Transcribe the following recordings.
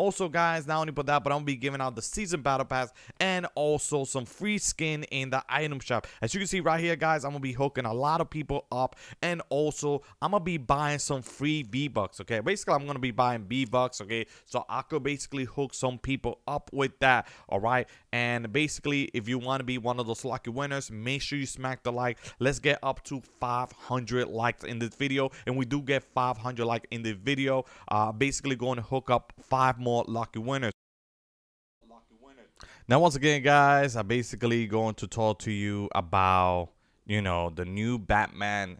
Also, guys, not only but that, but I'm gonna be giving out the season battle pass and also some free skin in the item shop. As you can see right here, guys, I'm gonna be hooking a lot of people up, and also I'm gonna be buying some free V-Bucks. Okay, basically I'm gonna be buying V-Bucks, okay, so I could basically hook some people up with that. All right, and basically if you want to be one of those lucky winners, make sure you smack the like. Let's get up to 500 likes in this video, and we do get 500 likes in the video, basically going to hook up 5 more lucky winners. Now, once again, guys, I'm basically going to talk to you about, you know, the new Batman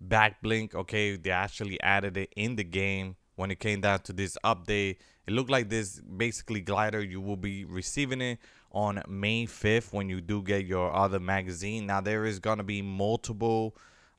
back blink. Okay, they actually added it in the game. When it came down to this update, it looked like this basically glider, you will be receiving it on May 5th when you do get your other magazine. Now, there is going to be multiple,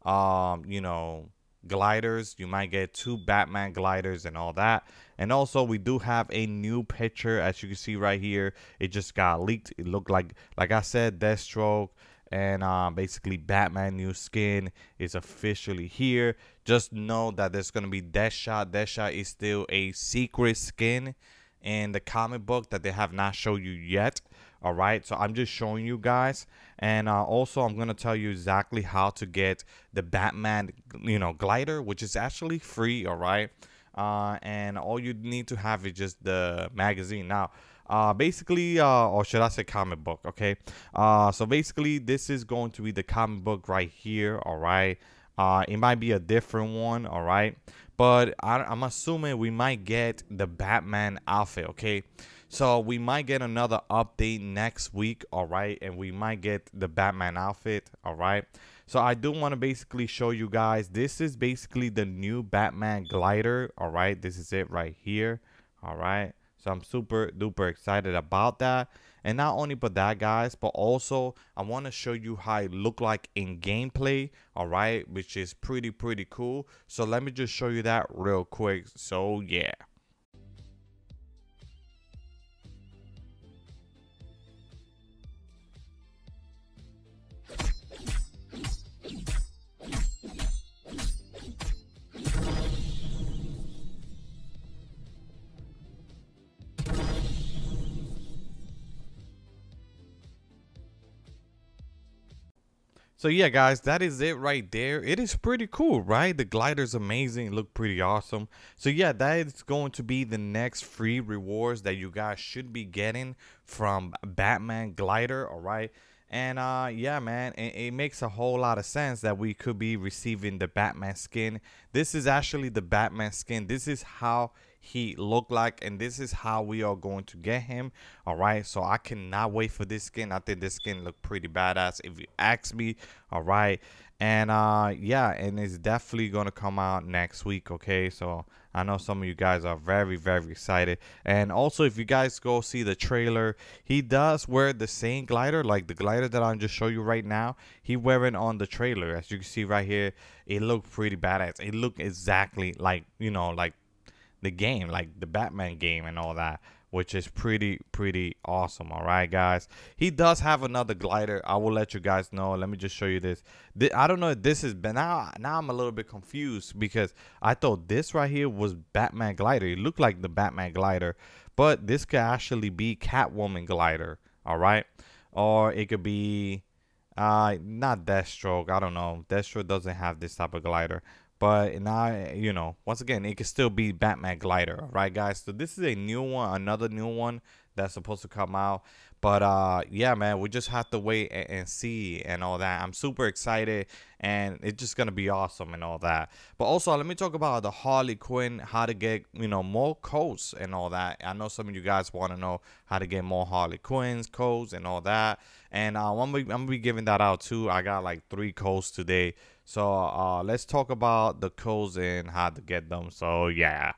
you know, gliders. You might get 2 Batman gliders and all that. And also, we do have a new picture, as you can see right here. It just got leaked. It looked like I said, Deathstroke. And basically Batman new skin is officially here. Just know that there's going to be Deadshot. Deadshot is still a secret skin in the comic book that they have not shown you yet. All right, so I'm just showing you guys. And also I'm going to tell you exactly how to get the Batman, you know, glider, which is actually free. All right. And all you need to have is just the magazine. Now, basically, or should I say comic book? Okay. So basically this is going to be the comic book right here. All right. It might be a different one. All right. But I'm assuming we might get the Batman outfit. Okay. So we might get another update next week. All right. And we might get the Batman outfit. All right. So I do want to basically show you guys. This is basically the new Batman glider. All right. This is it right here. All right. So I'm super duper excited about that. And not only but that, guys, but also I want to show you how it look like in gameplay. All right, which is pretty cool. So let me just show you that real quick. So yeah. So yeah, guys, that is it right there. It is pretty cool, right? The glider's amazing. It looked pretty awesome. So yeah, that is going to be the next free rewards that you guys should be getting from Batman glider. All right. And yeah, man, it makes a whole lot of sense that we could be receiving the Batman skin. This is actually the Batman skin. This is how he looked like, and this is how we are going to get him. All right, so I cannot wait for this skin. I think this skin look pretty badass if you ask me. All right, and yeah, and it's definitely gonna come out next week. Okay, so I know some of you guys are very excited. And also, if you guys go see the trailer, he does wear the same glider, like the glider that I'm just showing you right now. He wearing on the trailer, as you can see right here. It looked pretty badass. It looked exactly like, you know, like the game, like the Batman game and all that, which is pretty awesome. All right, guys, he does have another glider. I will let you guys know. Let me just show you this. I don't know if this is, but now I'm a little bit confused, because I thought this right here was Batman glider. It looked like the Batman glider, but this could actually be Catwoman glider. All right, or it could be not Deathstroke. I don't know. Deathstroke doesn't have this type of glider. But now, you know, once again, it could still be Batman glider, right, guys? So this is a new one, another new one that's supposed to come out. But yeah, man, we just have to wait and see and all that. I'm super excited, and it's just gonna be awesome and all that. But also, let me talk about the Harley Quinn, how to get, you know, more codes and all that. I know some of you guys want to know how to get more Harley Quinn's codes and all that. And I'm gonna be giving that out too. I got like 3 codes today. So let's talk about the codes and how to get them. So yeah.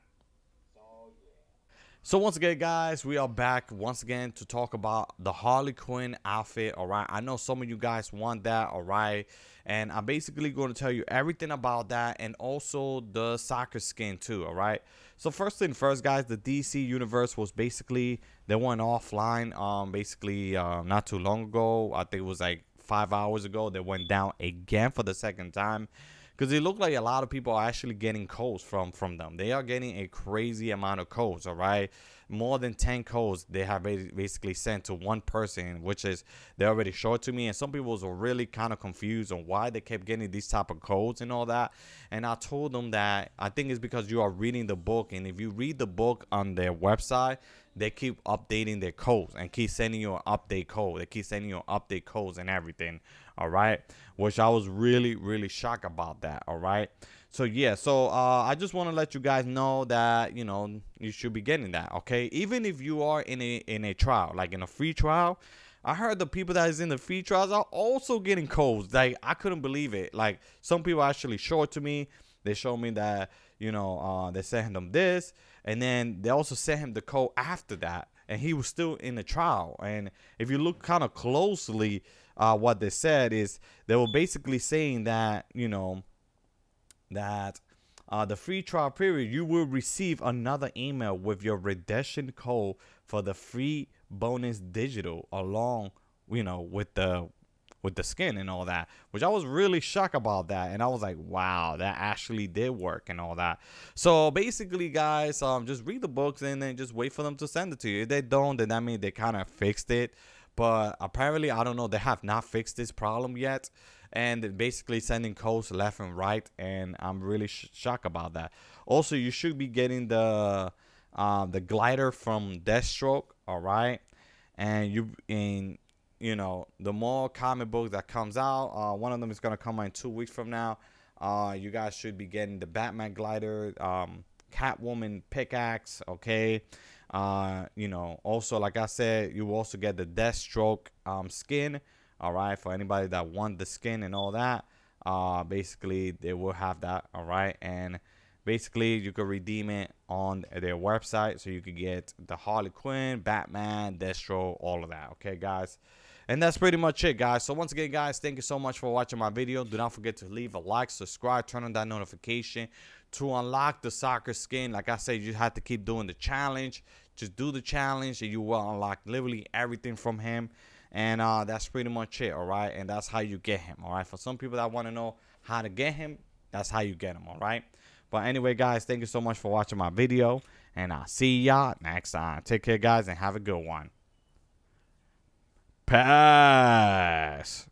So once again, guys, we are back once again to talk about the Harley Quinn outfit. All right, I know some of you guys want that. All right, and I'm basically going to tell you everything about that, and also the soccer skin too. All right, so first thing first, guys, the DC Universe was basically, they went offline basically not too long ago. I think it was like 5 hours ago. They went down again for the second time. because it looked like a lot of people are actually getting codes from them. They are getting a crazy amount of codes, all right? More than 10 codes they have basically sent to one person, which is they already showed to me. And some people were really kind of confused on why they kept getting these type of codes and all that. And I told them that I think it's because you are reading the book, and if you read the book on their website, they keep updating their codes and keep sending you an update code. They keep sending you an update codes and everything, all right? Which I was really, really shocked about that, all right? So, yeah, so I just want to let you guys know that, you know, you should be getting that, okay? Even if you are in a trial, like in a free trial, I heard the people that is in the free trials are also getting codes. Like, I couldn't believe it. Like, some people actually showed to me. They showed me that, you know, they sent him this, and then they also sent him the code after that, and he was still in the trial. And if you look kind of closely, what they said is they were basically saying that, you know, that the free trial period, you will receive another email with your redemption code for the free bonus digital along, you know, with the skin and all that, which I was really shocked about that. And I was like, wow, that actually did work and all that. So basically, guys, just read the books and then just wait for them to send it to you. If they don't, then that means they kind of fixed it. But apparently, I don't know, they have not fixed this problem yet. And they're basically sending codes left and right. And I'm really shocked about that. Also, you should be getting the glider from Deathstroke, all right? And you know, the more comic books that comes out, one of them is gonna come out in 2 weeks from now. You guys should be getting the Batman glider, Catwoman pickaxe, okay? You know, also, like I said, you will also get the Deathstroke skin, all right? For anybody that wants the skin and all that, basically they will have that, all right? And basically, you could redeem it on their website, so you could get the Harley Quinn, Batman, Deathstroke, all of that, okay, guys? And that's pretty much it, guys. So once again, guys, thank you so much for watching my video. Do not forget to leave a like, subscribe, turn on that notification. To unlock the soccer skin, like I said, you have to keep doing the challenge. Just do the challenge, and you will unlock literally everything from him. And that's pretty much it, all right? And that's how you get him, all right? For some people that want to know how to get him, that's how you get him, all right? But anyway, guys, thank you so much for watching my video, and I'll see y'all next time. Take care, guys, and have a good one. Peace.